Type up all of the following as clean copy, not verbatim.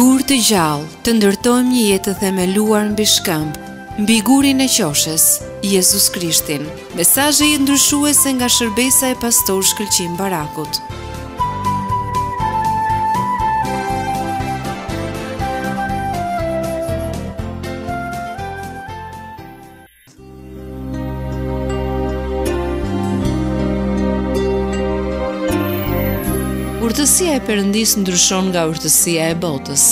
Gurë të gjallë, të ndërtojmë një jetë themeluar mbi shkëmb, mbi gurin e qoshes, Jezus Krishtin. Mesazhi ndryshuese nga shërbesa e Pastor Shkëlqim Barakut. Urtësia e Perëndisë ndryshon nga urtësia e botës.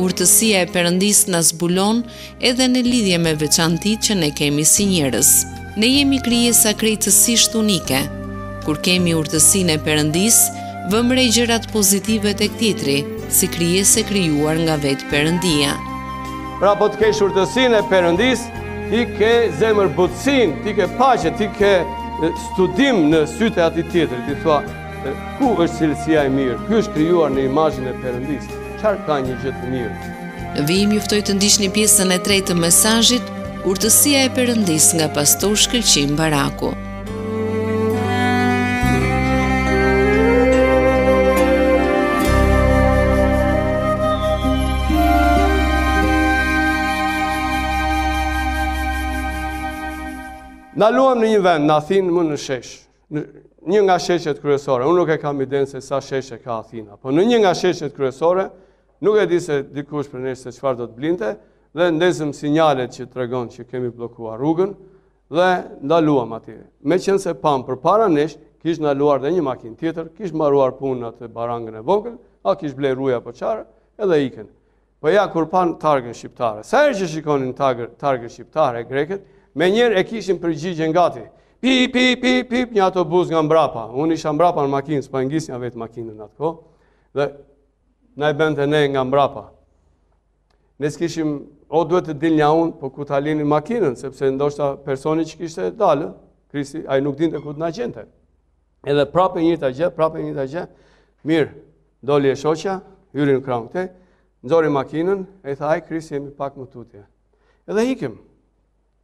Urtësia e Perëndisë na zbulon edhe në lidhje me veçantitë që ne kemi si njerëz. Ne jemi krijesa krejtësisht unike. Kur kemi urtësinë e Perëndisë, vëmë re gjërat pozitive tek tjetri, si krijesë krijuar nga vetë Perëndia. Pra po të kesh urtësinë e Perëndisë, ti ke zemërbutësinë, ti ke paqe, ti ke studim në sytë e atij tjetrit. Ti thua, ku është cilësia e mirë? Ky është krijuar në imazhin e Perëndisë. Çfarë ka një gjë të mirë? Ju juftoj të ndiqni pjesën e tretë të mesazhit, Urtësia e Perëndisë nga Pastor Shkëlqim Baraku. Na luam në një vend, në Athinë, më në shesh. Një nga sheshet kryesore, unë nuk e kam idenë se sa sheshe ka Athina, po në një nga sheshet kryesore, nuk e di se dikush për neshtë se çfarë do të blinte, dhe ndezëm sinjalet që tregon që kemi bllokuar rrugën, dhe ndaluam atje. Meqense pam përpara nesh, kish ndaluar dhe një makinë tjetër, kish mbaruar punën atë barangën e vogël, a kish bler rruja apo çfarë, edhe ikën. Po ja kur pan targën shqiptare, sa herë që shikonin targën shqiptare greket, menjëherë e kishin përgjigjen gati. Pip, pip, pip, pip, një autobus nga mbrapa. Unë isha mbrapa në makinë, s'pa ngisja vetë makinën atë kohë, dhe na e bente ne nga mbrapa. Ne s'kishim, o duhet të dilnja unë, po ku ta lini makinën, sepse ndoshta personi që kishte dalë, Kristi, ai nuk dinte ku të na gjente. Edhe prapë një ta gjë, prapë një ta gjë, mirë, doli e shoqja, hyri në krahun këtej, nxori makinën, e tha, ai Kristi, jemi pak më tutje. Edhe ikim.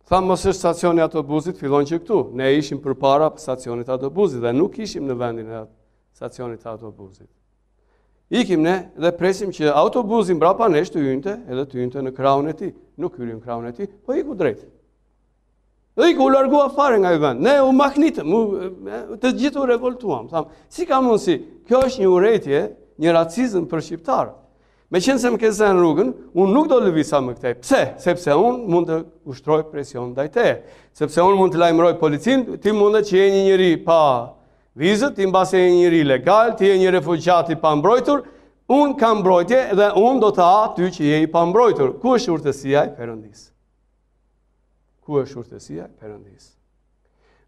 Thamë, mos është stacioni autobusit, fillon që këtu. Ne ishim përpara stacionit autobusit dhe nuk ishim në vendin e stacionit autobusit. Ikim ne dhe presim që autobusin mbrapa nesh të hynte edhe të hynte në krahun e tij. Nuk hyri në krahun e tij, po iku drejt. Dhe iku u largua fare nga i vend. Ne u maknitëm, të gjithë u revoltuam. Thamë, si ka mundësi? Kjo është një urrëtie, një racizëm për shqiptarët. Me qenë se më kese në rrugën, unë nuk do lëvisa më këtej. Pse? Sepse unë mund të ushtroj presion ndajteje. Sepse unë mund të lajmëroj policinë, ti mundet që je një njëri pa vizët, ti mbase je një njëri legal, ti je një refugjati pa mbrojtur, unë kam mbrojtje dhe unë do të aty që je i pa mbrojtur. Ku është urtësia e Perëndisë? Ku është urtësia e Perëndisë?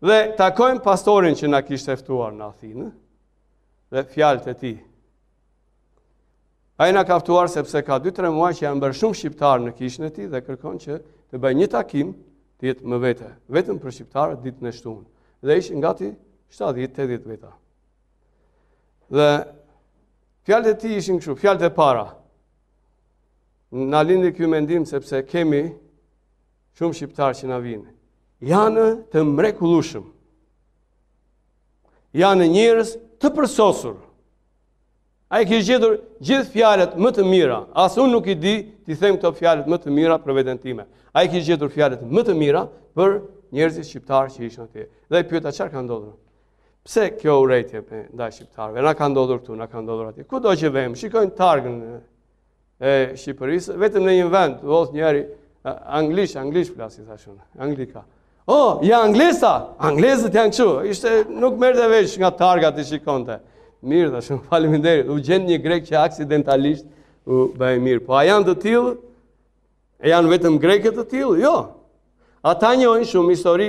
Dhe takojmë pastorin që na kishte ftuar në Athinë dhe fjalët e tij. Ai na ka ftuar sepse ka 2-3 muaj që janë bërë shumë shqiptarë në kishën e tij dhe kërkon që të bëjë një takim të jetë më vete, vetëm për shqiptarët ditën e shtunë. Dhe ishin gati 70-80 veta. Dhe fjalët e tij ishin kështu, fjalët e para. Na lindi ky mendim sepse kemi shumë shqiptarë që na vinë. Janë të mrekullueshëm. Janë njerëz të përsosur. A i kishë gjetur gjithë fjallet më të mira, asë unë nuk i di t'i them këto fjallet më të mira për veten time. A i kishë gjetur fjallet më të mira për njerëzit shqiptarë që ishin atje. Dhe i pyeta çfarë ka ndodhur? Pse kjo urrëtie ndaj shqiptarëve? Na ka ndodhur këtu, na ka ndodhur atje. Kudo që vëmë, shikojmë targën e Shqipërisë, vetëm në një vend, vot njëri anglisht flasi thashun, anglika. Oh, ja anglesa, anglezët janë këtu. Ishte nuk merrte vesh nga targat i shikonte. Mirë, dhe shumë faleminderit, u gjenë një grek që aksidentalisht u bëjë mirë. Po a janë të tillë? E janë vetëm greket të tillë? Jo. Ata njohin shumë histori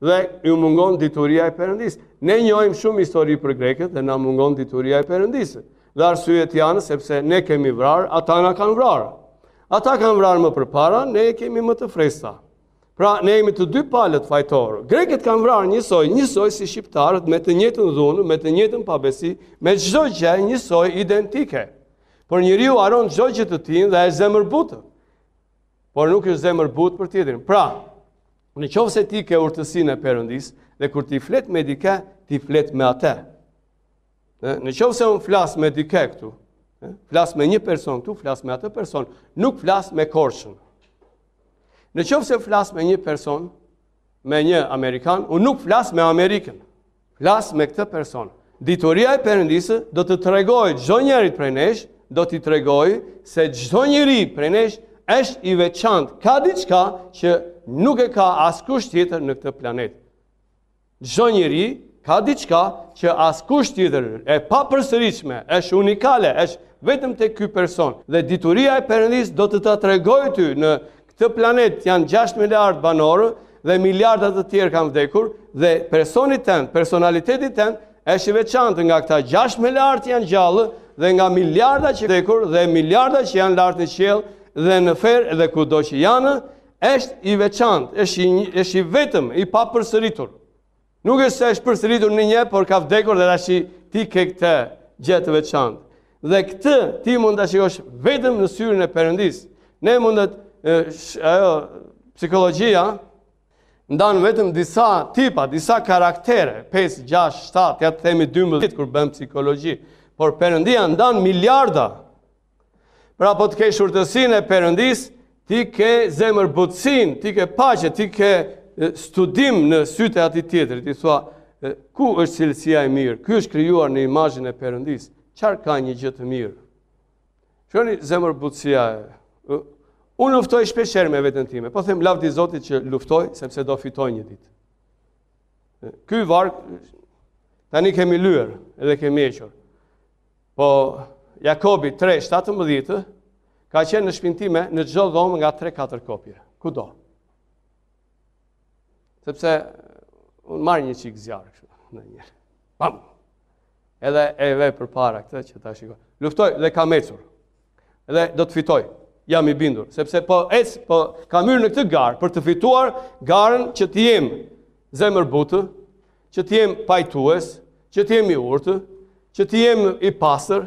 dhe ju mungon dituria e Perëndisë. Ne njohim shumë histori për greket dhe na mungon dituria e Perëndisë. Dhe arsyet janë sepse ne kemi vrarë, ata na kanë vrarë. Ata kanë vrarë më përpara, ne kemi më të freskëta. Pra, ne jemi të dy palët fajtorë. Greket kanë vrarë njësoj si shqiptarët, me të njëjtën dhunë, me të njëjtën pabesi, me çdo gjë njësoj identike. Por njeriu haron çdo gjë të tij dhe është zemërbut. Por nuk është zemërbut për tjetrin. Pra, nëse ti ke urtësinë e Perëndisë dhe kur ti flet me dikë, ti flet me atë. Nëse unë flas me dikë këtu, Flas me një person këtu, flas me atë person, nuk flas me korçën. Në qoftë se flas me një person, me një Amerikan, unë nuk flas me Amerikën, flas me këtë person. Dituria e Perëndisë do të tregojë çdo njerit prej nesh, do t'i tregojë se çdo njeri prej nesh është i veçantë, ka diçka që nuk e ka askush tjetër në këtë planet. Çdo njeri ka diçka që askush tjetër e papërsëritshme, është unikale, është vetëm te ky person. Dhe dituria e Perëndisë do të ta tregojë ty në këtë planet janë 6 miliardë banorë dhe miliardat të tjerë kanë vdekur dhe personit tënd, personalitetit tënd është i veçantë nga këta 6 miliardë janë gjallë dhe nga miliarda që vdekur dhe miliarda që janë lart në qiell dhe në ferë dhe kudo që janë, është i veçantë, është i vetëm, i papërsëritur. Nuk është se është përsëritur në një, por ka vdekur dhe tash ti ke këtë gjë të veçantë. Dhe këtë ti mund ta shikosh vetëm në syrin e Perëndisë. Ne mundet ajo psikologjia ndan vetëm disa tipa, disa karaktere, 5, 6, 7, ja të themi 12 kur bëm psikologji, por Perëndia ndan miliarda. Pra po të kesh urtësinë e Perëndisë, ti ke zemërbutësinë, ti ke paqe, ti ke studim në sytë e atij tjetrit. Ti thua, ku është cilësia e mirë? Ky është krijuar në imazhin e Perëndisë. Çfarë ka një gjë të mirë? Shoni zemërbutësia e unë luftoj shpeshherë me veten time, po them lavdi Zotit që luftoj, sepse do fitoj një ditë. Ky varg, tani kemi lyer, edhe kemi hequr. Po Jakobi 3:17 ka qenë në shtëpinë time në çdo dhomë nga 3-4 kopje, kudo. Sepse unë marr një çik zjarr kështu ndonjëherë. Pam. Edhe e vë përpara këtë që ta shikoj. Luftoj dhe kam ecur. Edhe do të fitoj. Jam i bindur, sepse po kam hyrë në këtë garë, për të fituar garën që të jem zemërbutë, që të jem pajtues, që të jem i urtë, që të jem i pastër,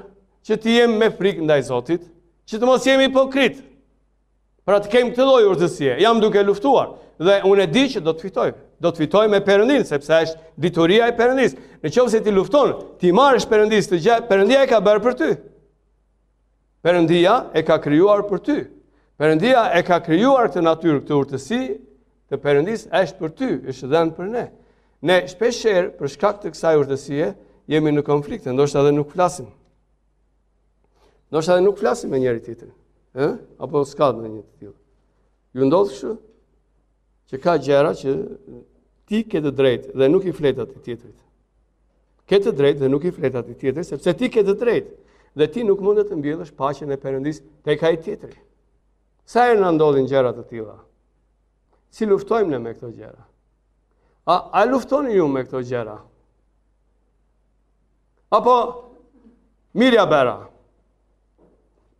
që të jem me frikë ndaj Zotit, që të mos jem hipokrit. Pra të kem këtë lloj urtësie, jam duke luftuar dhe unë e di që do të fitoj. Do të fitoj me Perëndin, sepse është dituria e Perëndisë. Nëse ti lufton, ti marrësh Perëndisë të gjë, Perëndia e ka bërë për ty. Perëndia e ka krijuar për ty. Perëndia e ka krijuar këtë natyrë, këtë urtësi, të Perëndisë është për ty, është dhënë për ne. Ne shpeshherë për shkak të kësaj urtësie jemi në konflikte, ndoshta edhe nuk flasim. Ndoshta edhe nuk flasim me njëri tjetrin, ë? Apo s'ka ndonjë të tillë. Ju ndodh kështu? Që ka gjëra që ti ke të drejtë dhe nuk i flet atij tjetrit. Ke të drejtë dhe nuk i flet atij tjetrit, sepse ti ke të drejtë. Dhe ti nuk mundet të mbjellësh paqen e Perëndisë tek ai tjetri. Sa herë na ndodhin gjëra të tilla? Si luftojmë ne me këto gjëra? A luftoni ju me këto gjëra? Apo mirja bera.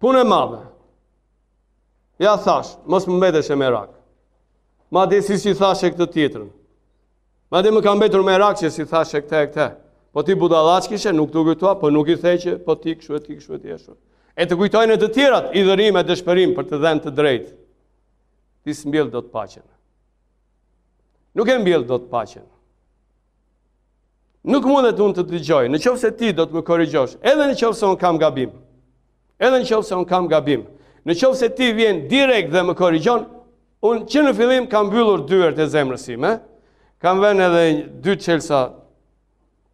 Punë e madhe. Ja thash, mos më mbetesh e merak. Madje si thashe këtë tjetrën. Madje më ka mbetur merak që si thashe këtë. Po ti budallaq kishe, nuk t'u kujtua, po nuk i the që po ti kështu e ti kështu e ti ashtu. E të kujtojnë të tjerat i dhërim e dëshpërim për të dhënë të drejtë. Ti s'mbjell dot paqen. Nuk e mbjell dot paqen. Nuk mundet unë të dëgjoj, nëse ti do të më korrigjosh, edhe nëse unë kam gabim. Nëse ti vjen direkt dhe më korrigjon, unë që në fillim kam mbyllur dyert e zemrës time, kam vënë edhe dy çelsa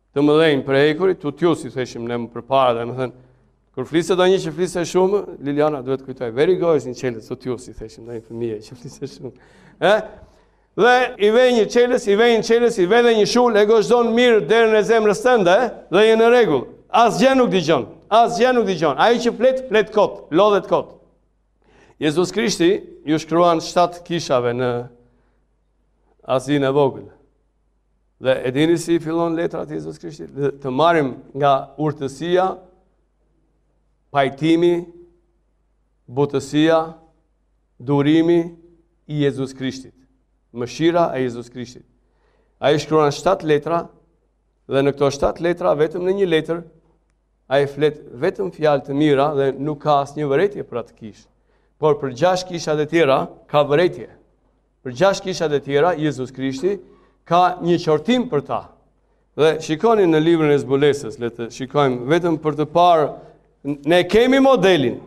të më dhejnë për ekurit, të t'ju si theshim ne më përpara dhe më thënë, kër flisë do një që flisë shumë, Liliana duhet kujtoj, very good, një qeles, të t'ju si theshim do një fëmije që flisë shumë. Dhe i vej një qeles, i vej dhe një shull, e gëshdon mirë dherën e zemrës tënde dhe je në regull. Asgjë nuk digjon, Ai që flet, flet kot, lodhet kot. Jezus Krishti ju shkruan 7 kishave në Azinë e vogël. Dhe e dini si fillon letrat e Jezus Krishtit, të marrim nga urtësia, pajtimi, butësia, durimi i Jezus Krishtit, mëshira e Jezus Krishtit. Ai shkruan 7 letra dhe në këto 7 letra vetëm në një letër ai flet vetëm fjalë të mira dhe nuk ka asnjë vërejtje për atë kishë. Por për 6 kishat e tjera ka vërejtje. Për 6 kishat e tjera Jezus Krishti ka një qortim për ta. Dhe shikoni në librin e zbulesës, le të shikojmë vetëm për të parë Ne kemi modelin.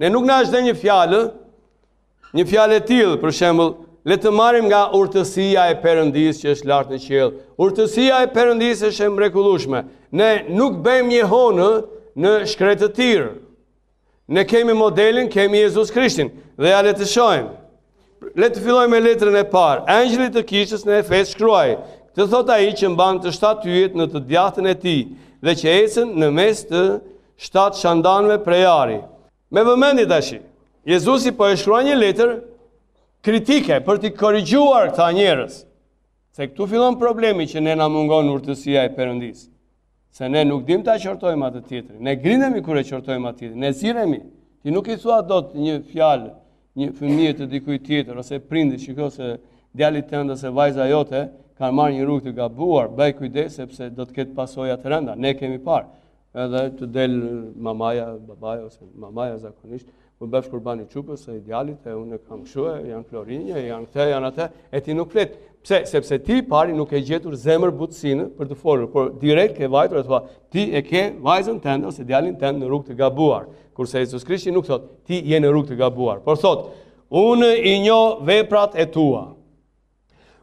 Ne nuk na është dhe një fjallë e tillë, për shembull, le të marrim nga urtësia e Perëndisë që është lart në qiell. Urtësia e Perëndisë është e mrekullueshme. Ne nuk bëjmë një honë në shkretë të tjerë. Ne kemi modelin, kemi Jezus Krishtin. Dhe ja le të shohim. Le të fillojmë me letrën e parë. Angjëlli të kishës në Efes shkruaj: "Këtë thot ai që mban të 7 yjet në të djathtën e tij dhe që ecën në mes të 7 shandanëve prejari." Me vëmendje tash, Jezusi po e shkruan një letër kritike për t'i korrigjuar këta njerëz. Se këtu fillon problemi që ne na mungon urtësia e Perëndisë. Se ne nuk dim ta qortojmë atë tjetrin. Ne grindemi kur e qortojmë atë tjetrin. Ne ziremi. Ti nuk i thua dot një fjalë, një fëmijë të dikujt tjetër ose prindit, shikoj se djalit tënd ose vajza jote kanë marrë një rrugë të gabuar, bëj kujdes sepse do të ketë pasoja të rënda. Ne kemi parë. Edhe të del mamaja, babaja ose mamaja zakonisht, më bëf kurban i çupës e djalit, e unë kam kshue, janë klorinje, janë këte, janë atë, e ti nuk flet. Pse? Sepse ti pari nuk e gjetur zemër butësinë për të folur, por direkt ke vajtur e thua, ti e ke vajzën tënde ose djalin tënd në rrugë të gabuar. Kurse Jezus Krishti nuk thot, ti je në rrugë të gabuar, por thot, unë i njoh veprat e tua.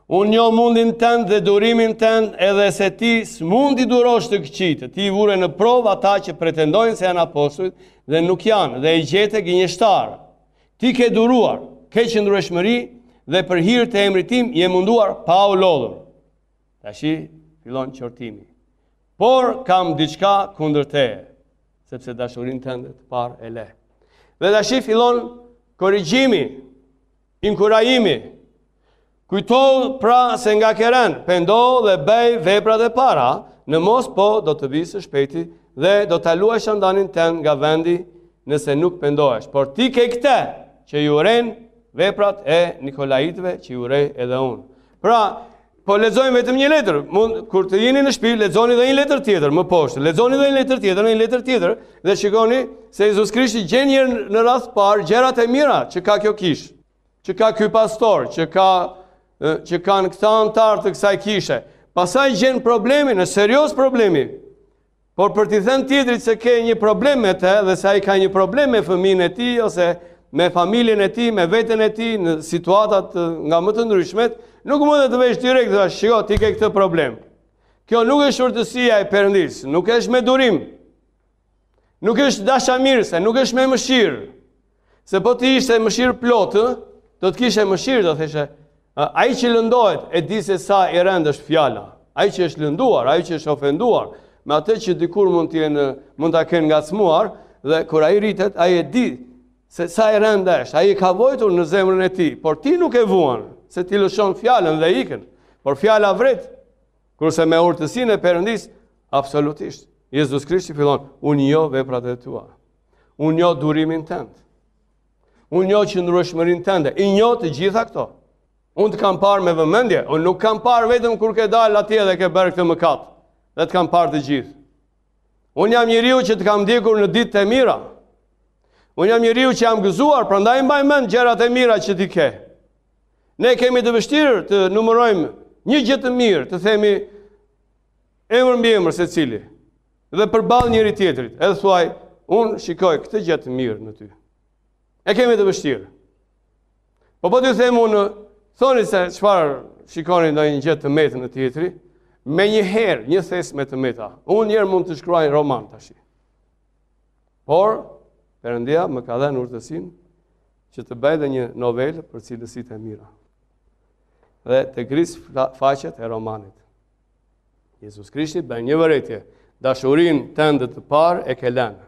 Unë njoh mundin tënd dhe durimin tënd, edhe se ti s'mundi durosh të këqitë. Ti i vure në provë ata që pretendojnë se janë apostujt dhe nuk janë, dhe i gjete gënjeshtar. Ti ke duruar, ke qëndrueshmëri dhe për hir të emrit tim je munduar pa u lodhur. Tashi fillon qortimi. Por kam diçka kundër teje, sepse dashurin tënde të parë e le. Dhe tashi fillon korrigjimi, inkurajimi. Kujto pra se nga keren, pendo dhe bej veprat e para, në mos po do të visë shpejti dhe do të luash andanin ten nga vendi nëse nuk pendohesh. Por ti ke këte që ju uren veprat e Nikolajitve që ju urej edhe unë. Pra, po lexojmë vetëm një letër. Kur të jeni në shtëpi, lexoni edhe një letër tjetër më poshtë. Lexoni edhe një letër tjetër dhe shikoni se Jezus Krishti gjen një herë në radhë parë gjërat e mira që ka kjo kishë, që ka ky pastor, që kanë këta antarë të kësaj kishe. Pasaj gjenë problemi, në serios problemi. Por për t'i thënë tjetrit se ke një problem me te, dhe se ai ka një problem me fëmijën e tij, ose me familjen e tij, me veten e tij, në situatat nga më të ndryshmet, nuk mund të vesh direkt dhe shiko, ti ke këtë problem. Kjo nuk është urtësia e Perëndisë, nuk është me durim, nuk është dashamirëse, nuk është me mëshirë. Se po ti ishte mëshirë plotë, do të kishe mëshirë, do theshe, ai që lëndohet e di se sa i rëndë është fjala. Ai që është lënduar, ai që është ofenduar, me atë që dikur mund ta kenë ngacmuar, dhe kur ai rritet, ai e di se sa i rëndë është. Ai ka vojtur në zemrën e tij, por ti nuk e vuan, se ti lëshon fjalën dhe ikën. Por fjala vret. Kurse me urtësinë e Perëndisë, absolutisht. Jezus Krishti fillon, unë njoh veprat e tua. Unë njoh durimin tënd. Unë njoh qëndrueshmërinë tënde. I njoh të gjitha këto. Unë të kam parë me vëmendje, unë nuk kam parë vetëm kur ke dalë atje dhe ke bërë këtë mëkat, dhe të kam parë të gjithë. Unë jam njeriu që të kam ndjekur në ditë të mira. Unë jam njeriu që jam gëzuar, prandaj mbaj mend gjërat e mira që ti ke. Ne kemi të vështirë të numërojmë një gjë të mirë, të themi emër mbi emër secili, dhe përballë njëri tjetrit, edhe thuaj, unë shikoj këtë gjë të mirë në ty. E kemi të vështirë. Po t'ju them unë, thoni se çfarë shikoni ndonjë gjë të metë në tjetri, me një herë, një thes me të meta. Unë njerë mund të shkruaj roman tashi. Por, Perëndia më ka dhënë urtësinë që të bëj dhe një novel për cilësitë e mira. Dhe të gris faqet e romanit. Jezus Krishti bën një vërejtje, dashurinë tënde të parë e ke lënë.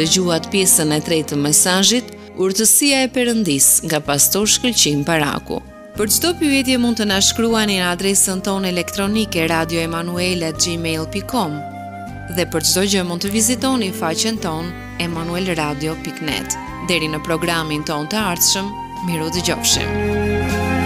Dëgjuat pjesën e tretë të mesazhit Urtësia e Perëndisë nga Pastor Shkëlqim Baraku. Për çdo pyetje mund të na shkruani në adresën tonë elektronike radioemanuel@gmail.com dhe për çdo gjë mund të vizitoni faqen tonë emanuelradio.net. Deri në programin tonë të ardhshëm, miru dëgjofshim.